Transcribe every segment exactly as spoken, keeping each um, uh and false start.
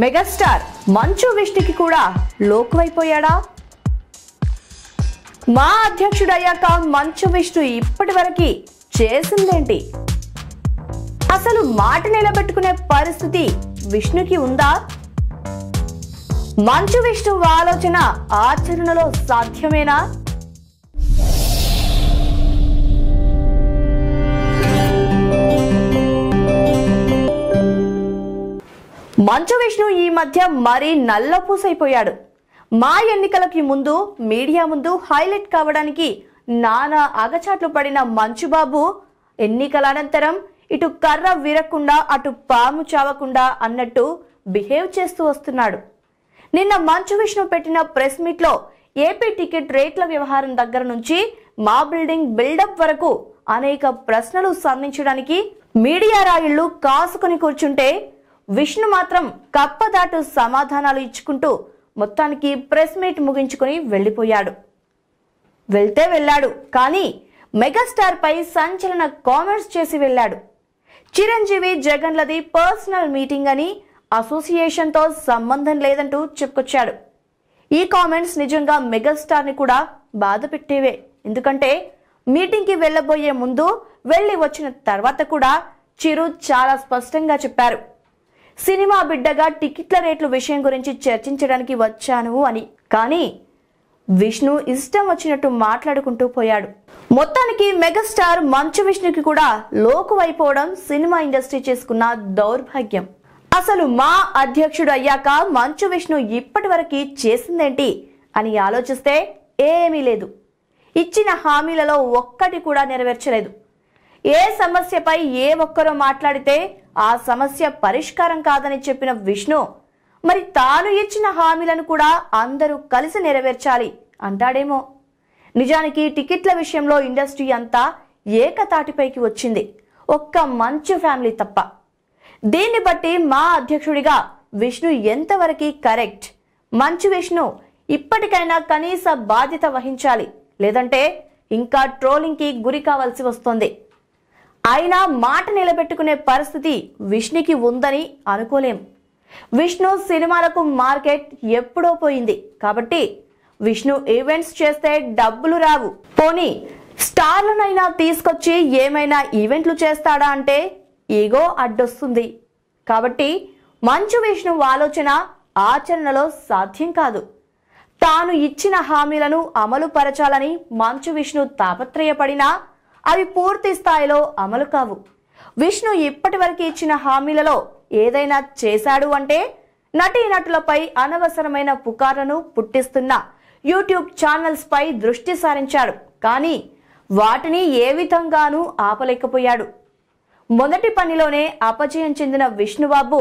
Megastar మంచు విష్ణుకి కూడా లోకువైపోయాడా? మా అధ్యక్షుడయ్యాక మంచు విష్ణు ఇప్పటివరకు చేసిందేంటి? అసలు మాట నిలబెట్టుకునే పరిస్థితి విష్ణుకి ఉందా? మంచు విష్ణు ఆలోచన ఆచరణలో సాధ్యమేనా? మంచు విష్ణు ఈ మధ్య మరీ నల్లపూసైపోయాడు. మా ఎన్నికలకి ముందు మీడియా ముందు హైలైట్ కావడానికి నానా అగచాట్లు పడిన మంచు బాబు ఎన్నికల అనంతరం ఇటు కర్ర విరక్కుండా అటు పాము చావకుండా అన్నట్టు బిహేవ్ చేస్తూ వస్తున్నాడు. నిన్న మంచు విష్ణు పెట్టిన ప్రెస్ మీట్ లో ఏపీ టికెట్ రేట్ల వ్యవహారం దగ్గర నుంచి మా బిల్డింగ్ బిల్డప్ వరకు అనేక ప్రశ్నలు సంధించడానికి మీడియా రాయుళ్లు కాసుకుని కూర్చుంటే విష్ణు మాత్రం కప్పదాటు సమాధానాలు ఇచ్చుకుంటూ మొత్తానికి ప్రెస్ మీట్ ముగించుకుని వెళ్ళిపోయాడు. వెళ్తే వెళ్ళాడు, కానీ మెగాస్టార్ పై సంచలన కామెంట్స్ చేసి వెళ్ళాడు. చిరంజీవి జగన్లది పర్సనల్ మీటింగ్ అని అసోసియేషన్తో సంబంధం లేదంటూ చెప్పుకొచ్చాడు. ఈ కామెంట్స్ నిజంగా మెగాస్టార్ని కూడా బాధ పెట్టేవే. ఎందుకంటే మీటింగ్కి వెళ్ళబోయే ముందు వెళ్ళి వచ్చిన తర్వాత కూడా చిరు చాలా స్పష్టంగా చెప్పారు, సినిమా బిడ్డగా టికెట్ల రేట్ల విషయం గురించి చర్చించడానికి వచ్చాను అని. కానీ విష్ణు ఇష్టం వచ్చినట్టు మాట్లాడుకుంటూ పోయాడు. మొత్తానికి మెగాస్టార్ మంచు విష్ణుకి కూడా లోకువైపోవడం సినిమా ఇండస్ట్రీ చేసుకున్న దౌర్భాగ్యం. అసలు మా అధ్యక్షుడు అయ్యాక మంచు విష్ణు ఇప్పటి వరకు చేసిందేంటి అని ఆలోచిస్తే ఏమీ లేదు. ఇచ్చిన హామీలలో ఒక్కటి కూడా నెరవేర్చలేదు. ఏ సమస్యపై ఏ ఒక్కరో మాట్లాడితే ఆ సమస్య పరిష్కారం కాదని చెప్పిన విష్ణు మరి తాను ఇచ్చిన హామీలను కూడా అందరూ కలిసి నెరవేర్చాలి అంటాడేమో. నిజానికి టికెట్ల విషయంలో ఇండస్ట్రీ అంతా ఏకతాటిపైకి వచ్చింది, ఒక్క మంచు ఫ్యామిలీ తప్ప. దీన్ని బట్టి మా అధ్యక్షుడిగా విష్ణు ఎంతవరకు కరెక్ట్? మంచు విష్ణు ఇప్పటికైనా కనీస బాధ్యత వహించాలి, లేదంటే ఇంకా ట్రోలింగ్కి గురి కావాల్సి వస్తుంది. అయినా మాట నిలబెట్టుకునే పరిస్థితి విష్ణుకి ఉందని అనుకోలేం. విష్ణు సినిమాలకు మార్కెట్ ఎప్పుడో పోయింది కాబట్టి విష్ణు ఈవెంట్స్ చేస్తే డబ్బులు రావు. పోనీ స్టార్లనైనా తీసుకొచ్చి ఏమైనా ఈవెంట్లు చేస్తాడా అంటే ఈగో అడ్డొస్తుంది. కాబట్టి మంచు విష్ణు ఆలోచన ఆచరణలో సాధ్యం కాదు. తాను ఇచ్చిన హామీలను అమలు పరచాలని మంచు విష్ణు తాపత్రయపడినా అవి పూర్తి స్థాయిలో అమలు కావు. విష్ణు ఇప్పటివరకు ఇచ్చిన హామీలలో ఏదైనా చేశాడు అంటే నటీ నటులపై అనవసరమైన పుకార్లను పుట్టిస్తున్న యూట్యూబ్ ఛానల్స్ పై దృష్టి సారించాడు, కానీ వాటిని ఏ విధంగానూ ఆపలేకపోయాడు. మొదటి పనిలోనే అపజయం చెందిన విష్ణుబాబు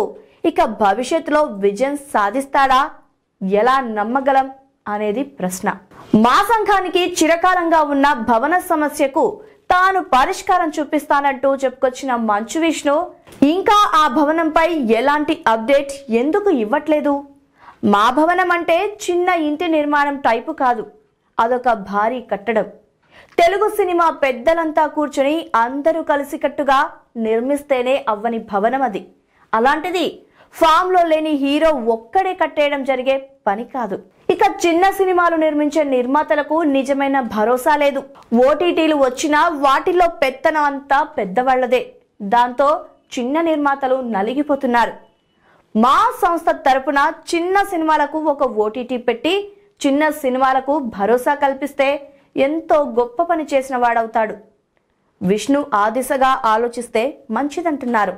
ఇక భవిష్యత్తులో విజయం సాధిస్తాడా? ఎలా నమ్మగలం అనేది ప్రశ్న. మా సంఘానికి చిరకాలంగా ఉన్న భవన సమస్యకు తాను పరిష్కారం చూపిస్తానంటూ చెప్పుకొచ్చిన మంచు విష్ణు ఇంకా ఆ భవనంపై ఎలాంటి అప్డేట్ ఎందుకు ఇవ్వట్లేదు? మా భవనం అంటే చిన్న ఇంటి నిర్మాణం టైపు కాదు, అదొక భారీ కట్టడం. తెలుగు సినిమా పెద్దలంతా కూర్చొని అందరూ కలిసికట్టుగా నిర్మిస్తేనే అవ్వని భవనం అది. అలాంటిది ఫామ్లో లేని హీరో ఒక్కడే కట్టేయడం జరిగే పని కాదు. ఇక చిన్న సినిమాలు నిర్మించే నిర్మాతలకు నిజమైన భరోసా లేదు. ఓటీటీలు వచ్చినా వాటిలో పెత్తనం అంతా పెద్దవాళ్లదే. దాంతో చిన్న నిర్మాతలు నలిగిపోతున్నారు. మా సంస్థ తరపున చిన్న సినిమాలకు ఒక ఓటీటీ పెట్టి చిన్న సినిమాలకు భరోసా కల్పిస్తే ఎంతో గొప్ప పని చేసిన వాడవుతాడు. విష్ణు ఆ దిశగా ఆలోచిస్తే మంచిదంటున్నారు.